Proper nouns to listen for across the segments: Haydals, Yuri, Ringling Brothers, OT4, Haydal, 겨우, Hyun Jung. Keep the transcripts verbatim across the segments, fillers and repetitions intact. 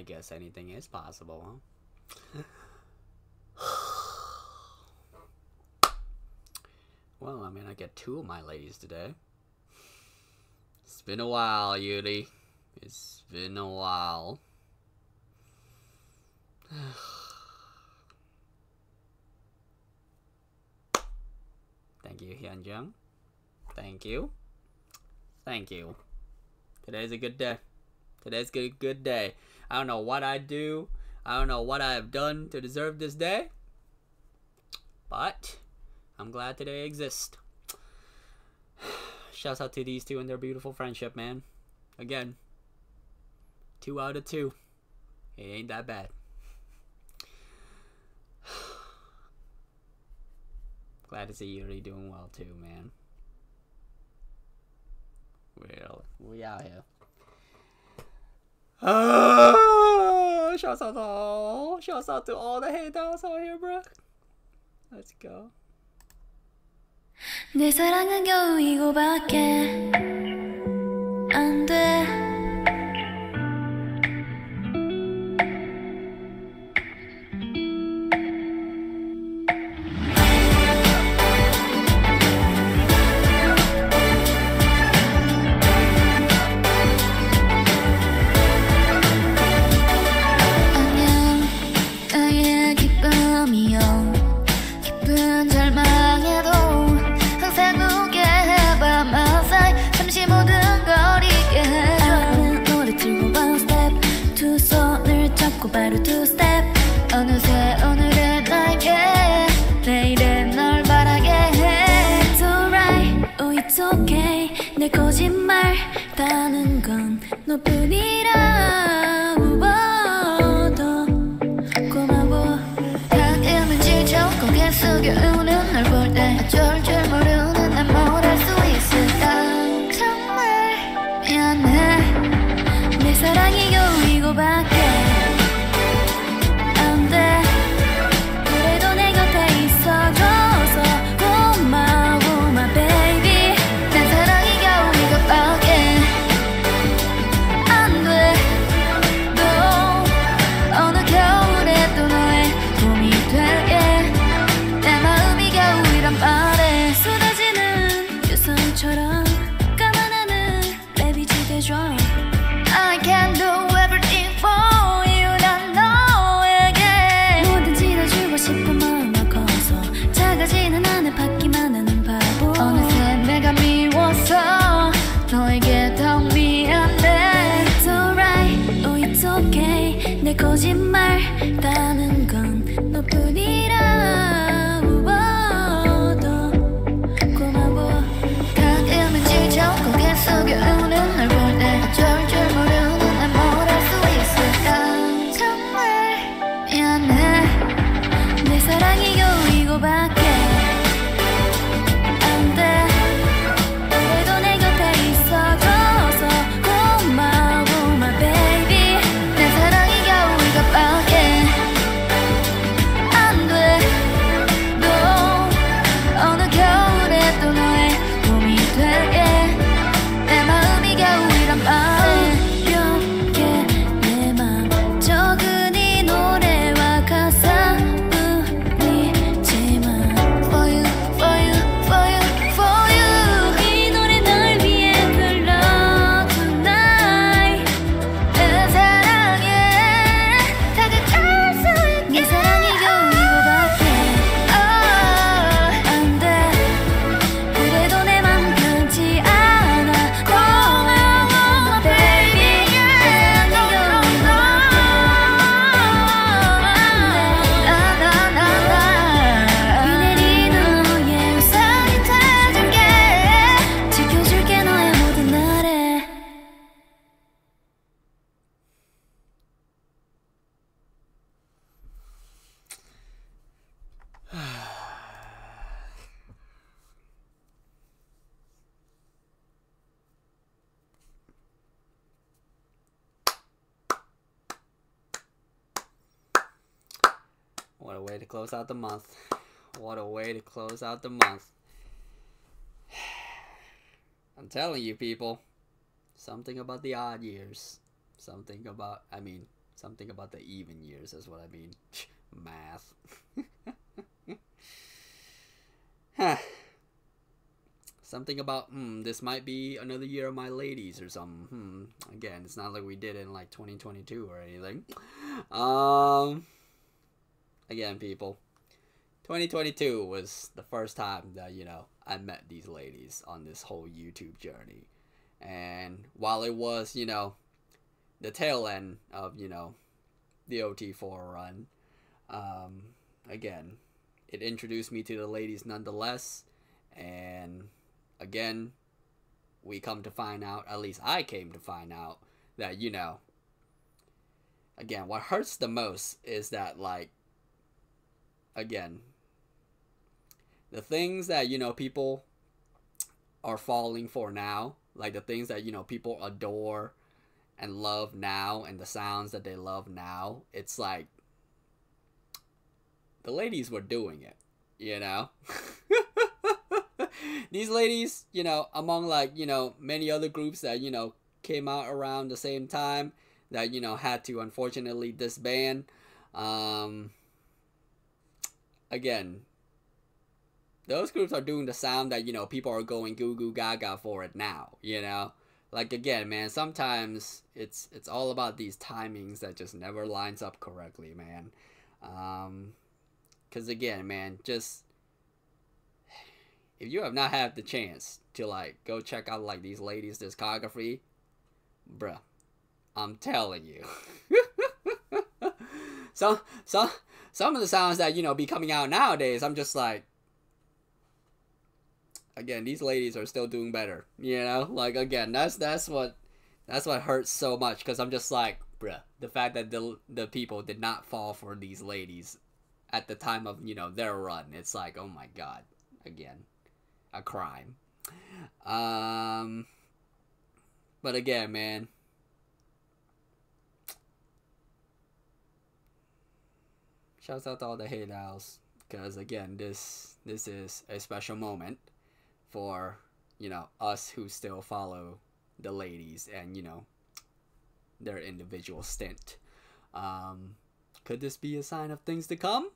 I guess anything is possible, huh? Well, I mean, I get two of my ladies today. It's been a while, Yuri. It's been a while. Thank you, Hyun Jung. Thank you. Thank you. Today's a good day. Today's a good day. I don't know what I do. I don't know what I have done to deserve this day. But I'm glad today exists. Shouts out to these two and their beautiful friendship, man. Again, two out of two. It ain't that bad. Glad to see Yuri doing well too, man. Well, we out here. Ah, shouts out to all, shouts out to all the Haydals out here, bro. Let's go. 내 사랑은 겨우 이거밖에 안 돼. 내 거짓말 다는 건 너뿐이라 더 고마워 가끔은 지쳐 고개 숙여 우는 널 볼 때 어쩔 줄 모르는 난 뭘 알 수 있을까 정말 미안해 내 사랑이 겨우 이거밖에 안 돼 그래도 내 곁에 있어줘서 고마워 my baby I can do everything for you 난 너에게 뭐든지 다 주고 싶은 마음이 커서 작아지는 않아 받기만 하는 바보 어느새 내가 미워서 너에게 더 미안해 It's alright, oh it's okay 내 거짓말 다는 건 너뿐이라 더 고마워 가끔은 지쳐 고개 숙여 우는 널 볼 어쩔 줄 모르는 난 뭘 알 수 있을까 정말 미안해 내 사랑이 겨우 이거밖에 안 돼 그래도 내 곁에 있어줘서 고마워 my baby 내 사랑이 겨우 이거밖에 안 돼 또 어느 겨울에 또 너의 봄이 될게 내 마음이 겨우 새벽에 내 맘 적은 이 노래와 가사 뿐이지만 For you, for you, for you, for you 이 노래 널 위해 불러 tonight 내 사랑에 다가갈 수 있게 내 사랑이 겨우 이거밖에 안 돼 그래도 내 맘 변치 않아 What a way to close out the month. What a way to close out the month. I'm telling you people, something about the odd years. Something about, I mean, Something about the even years is what I mean. Math. Huh. Something about, hmm, this might be another year of my ladies or something. Hmm. Again, it's not like we did it in like twenty twenty-two or anything. Um, again, people, twenty twenty-two was the first time that, you know, I met these ladies on this whole YouTube journey. And while it was, you know, the tail end of, you know, the O T four run, um, again, it introduced me to the ladies nonetheless. And again, we come to find out, at least I came to find out, that, you know, again, what hurts the most is that, like, again, the things that, you know, people are falling for now, like the things that, you know, people adore and love now, and the sounds that they love now, it's like, the ladies were doing it, you know? These ladies, you know, among, like, you know, many other groups that, you know, came out around the same time that, you know, had to unfortunately disband. Um, again, those groups are doing the sound that, you know, people are going goo goo gaga for it now, you know? Like, again, man, sometimes it's it's all about these timings that just never lines up correctly, man. Um, 'cause again, man, just... if you have not had the chance to, like, go check out, like, these ladies' discography, bruh, I'm telling you. some, some, some of the sounds that, you know, be coming out nowadays, I'm just like, again, these ladies are still doing better, you know? Like, again, that's, that's what, that's what hurts so much, because I'm just like, bruh, the fact that the, the people did not fall for these ladies at the time of, you know, their run. It's like, oh my God, again. A crime. Um, but again, man, shouts out to all the Haydals, because again, this this is a special moment for, you know, us who still follow the ladies and, you know, their individual stint. Um, could this be a sign of things to come?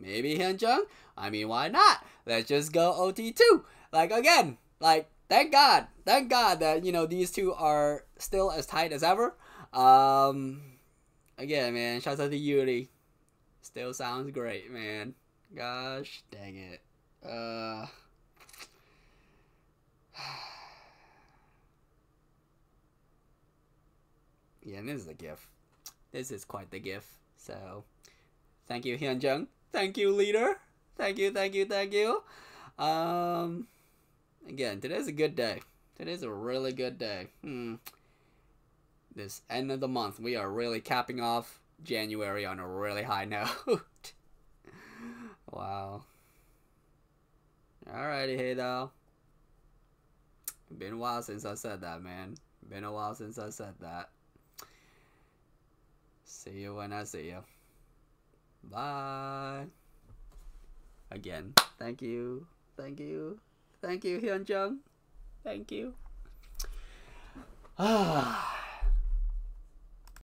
Maybe Hyun Jung? I mean, why not? Let's just go O T two. Like, again, like, thank God. Thank God that, you know, these two are still as tight as ever. Um, again, man, shout out to Yuri. Still sounds great, man. Gosh, dang it. Uh, yeah, and this is a gif. This is quite the gif. So, thank you, Hyun Jung. Thank you, leader. Thank you, thank you, thank you. Um, again, today's a good day. Today's a really good day. Hmm. This end of the month, we are really capping off January on a really high note. Wow. Alrighty, Haydal. Been a while since I said that, man. Been a while since I said that. See you when I see you. Bye. Again, thank you, thank you, thank you, Hyun Jung. Thank you. Ah.